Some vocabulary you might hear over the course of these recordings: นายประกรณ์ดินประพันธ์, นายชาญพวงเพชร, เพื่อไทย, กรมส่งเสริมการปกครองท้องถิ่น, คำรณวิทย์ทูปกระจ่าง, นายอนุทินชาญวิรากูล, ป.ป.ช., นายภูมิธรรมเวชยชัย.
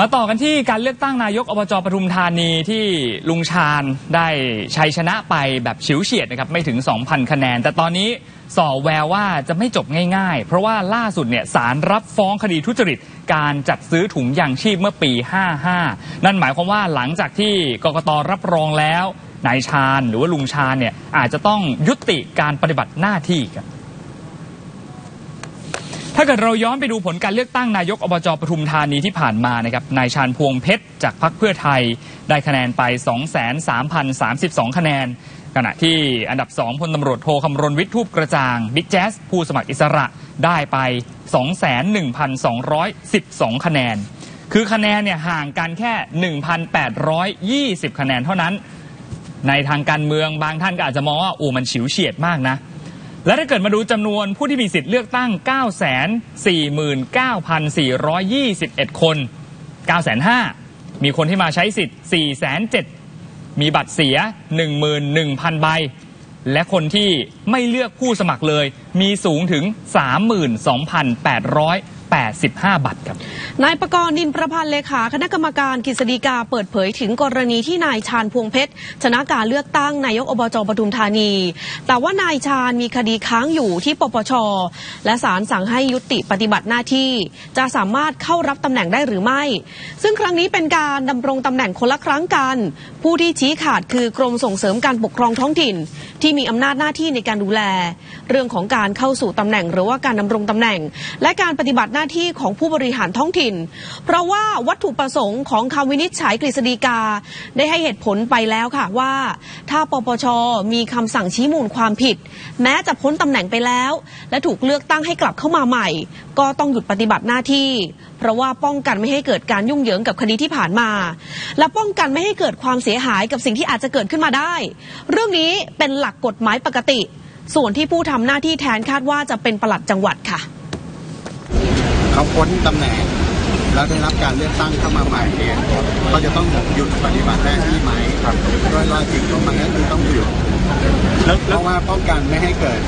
มาต่อกันที่การเลือกตั้งนายกอบจปทุมธานีที่ลุงชาญได้ชัยชนะไปแบบฉิวเฉียดนะครับไม่ถึง 2,000 คะแนนแต่ตอนนี้ส่อแววว่าจะไม่จบง่ายๆเพราะว่าล่าสุดเนี่ยศาลรับฟ้องคดีทุจริตการจัดซื้อถุงยางชีพเมื่อปี 55 นั่นหมายความว่าหลังจากที่กกต.รับรองแล้วนายชาญหรือว่าลุงชาญเนี่ยอาจจะต้องยุติการปฏิบัติหน้าที่ครับถ้าเกิดเราย้อนไปดูผลการเลือกตั้งนายกอบจปทุมธานีที่ผ่านมานะครับนายชาญพวงเพชรจากพรรคเพื่อไทยได้คะแนนไป 23,032 คะแนนขณะที่อันดับ2พลตำรวจโทคำรณวิทย์ทูปกระจ่างบิ๊กแจ๊สผู้สมัครอิสระได้ไป 21,212 คะแนนคือคะแนนเนี่ยห่างกันแค่ 1,820 คะแนนเท่านั้นในทางการเมืองบางท่านก็อาจจะมองว่าโอ้มันฉิวเฉียดมากนะและถ้าเกิดมาดูจำนวนผู้ที่มีสิทธิ์เลือกตั้ง 949,421 คน 9,500 มีคนที่มาใช้สิทธิ์ 4,700 มีบัตรเสีย 11,000 ใบและคนที่ไม่เลือกผู้สมัครเลยมีสูงถึง 32,885 บัตรครับนายประกรณ์ดินประพันธ์เลขาคณะกรรมการกฤษฎีกาเปิดเผยถึงกรณีที่นายชาญพวงเพชรชนะการเลือกตั้งนายกอบจปทุมธานีแต่ว่านายชาญมีคดีค้างอยู่ที่ปปช.และศาลสั่งให้ยุติปฏิบัติหน้าที่จะสามารถเข้ารับตำแหน่งได้หรือไม่ซึ่งครั้งนี้เป็นการดำรงตำแหน่งคนละครั้งกันผู้ที่ชี้ขาดคือกรมส่งเสริมการปกครองท้องถิ่นที่มีอำนาจหน้าที่ในการดูแลเรื่องของการเข้าสู่ตำแหน่งหรือว่าการดำรงตำแหน่งและการปฏิบัติหน้าที่ของผู้บริหารท้องถิ่นเพราะว่าวัตถุประสงค์ของคำวินิจฉัยกฤษฎีกาได้ให้เหตุผลไปแล้วค่ะว่าถ้าปปช.มีคำสั่งชี้มูลความผิดแม้จะพ้นตำแหน่งไปแล้วและถูกเลือกตั้งให้กลับเข้ามาใหม่ก็ต้องหยุดปฏิบัติหน้าที่เพราะว่าป้องกันไม่ให้เกิดการยุ่งเหยิงกับคดีที่ผ่านมาและป้องกันไม่ให้เกิดความเสียหายกับสิ่งที่อาจจะเกิดขึ้นมาได้เรื่องนี้เป็นหลักกฎหมายปกติส่วนที่ผู้ทำหน้าที่แทนคาดว่าจะเป็นปลัดจังหวัดค่ะเขาพ้นตำแหน่งแล้วได้รับการเลือกตั้งเข้ามาใหม่เนี่ยก็จะต้องหยุดปฏิบัติหน้าที่ไหมครับโดยลอจิกของมันก็คือต้องหยุดเพราะว่าป้องกันไม่ให้เกิด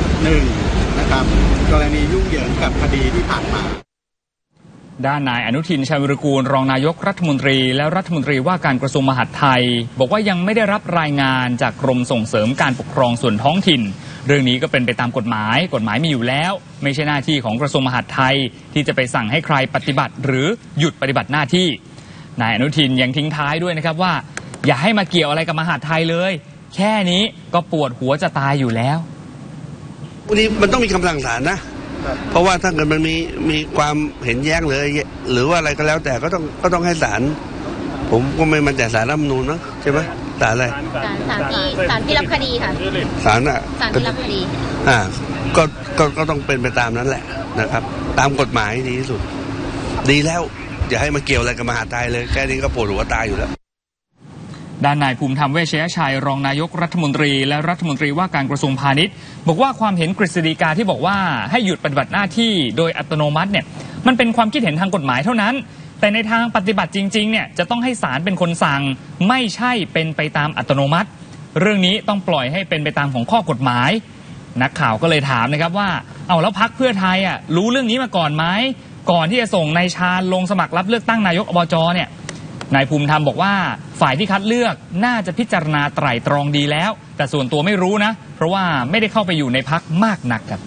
1นะครับกรณียุ่งเหยิงกับคดีที่ผ่านมาด้านนายอนุทินชาญวิรากูลรองนายกรัฐมนตรีและรัฐมนตรีว่าการกระทรวงมหาดไทยบอกว่ายังไม่ได้รับรายงานจากกรมส่งเสริมการปกครองส่วนท้องถิ่นเรื่องนี้ก็เป็นไปตามกฎหมายกฎหมายมีอยู่แล้วไม่ใช่หน้าที่ของกระทรวงมหาดไทยที่จะไปสั่งให้ใครปฏิบัติหรือหยุดปฏิบัติหน้าที่นายอนุทินยังทิ้งท้ายด้วยนะครับว่าอย่าให้มาเกี่ยวอะไรกับมหาดไทยเลยแค่นี้ก็ปวดหัวจะตายอยู่แล้ววันนี้มันต้องมีคำสั่งศาลนะเพราะว่าถ้าเกิดมันมีความเห็นแย้งเลยหรือว่าอะไรก็แล้วแต่ก็ต้องให้ศาลผมก็ไม่มันแต่ศาลรัฐธรรมนูญนะใช่ไหมศาลอะไรศาลที่รับคดีค่ะศาลอะศาลที่รับคดีก็ต้องเป็นไปตามนั้นแหละนะครับตามกฎหมายดีที่สุดดีแล้วอย่าให้มาเกี่ยวอะไรกับมหาดไทยเลยแค่นี้ก็ปวดหัวตายอยู่แล้วด้านนายภูมิธรรมเวชยชัยรองนายกรัฐมนตรีและรัฐมนตรีว่าการกระทรวงพาณิชย์บอกว่าความเห็นกฤษฎีกาที่บอกว่าให้หยุดปฏิบัติหน้าที่โดยอัตโนมัติเนี่ยมันเป็นความคิดเห็นทางกฎหมายเท่านั้นแต่ในทางปฏิบัติจริงๆเนี่ยจะต้องให้ศาลเป็นคนสั่งไม่ใช่เป็นไปตามอัตโนมัติเรื่องนี้ต้องปล่อยให้เป็นไปตามของข้อกฎหมายนักข่าวก็เลยถามนะครับว่าเอาแล้วพรรคเพื่อไทยอ่ะรู้เรื่องนี้มาก่อนไหมก่อนที่จะส่งนายชาญลงสมัครรับเลือกตั้งนายกอบจเนี่ยนายภูมิธรรมบอกว่าฝ่ายที่คัดเลือกน่าจะพิจารณาไตร่ตรองดีแล้วแต่ส่วนตัวไม่รู้นะเพราะว่าไม่ได้เข้าไปอยู่ในพรรคมากนักครับ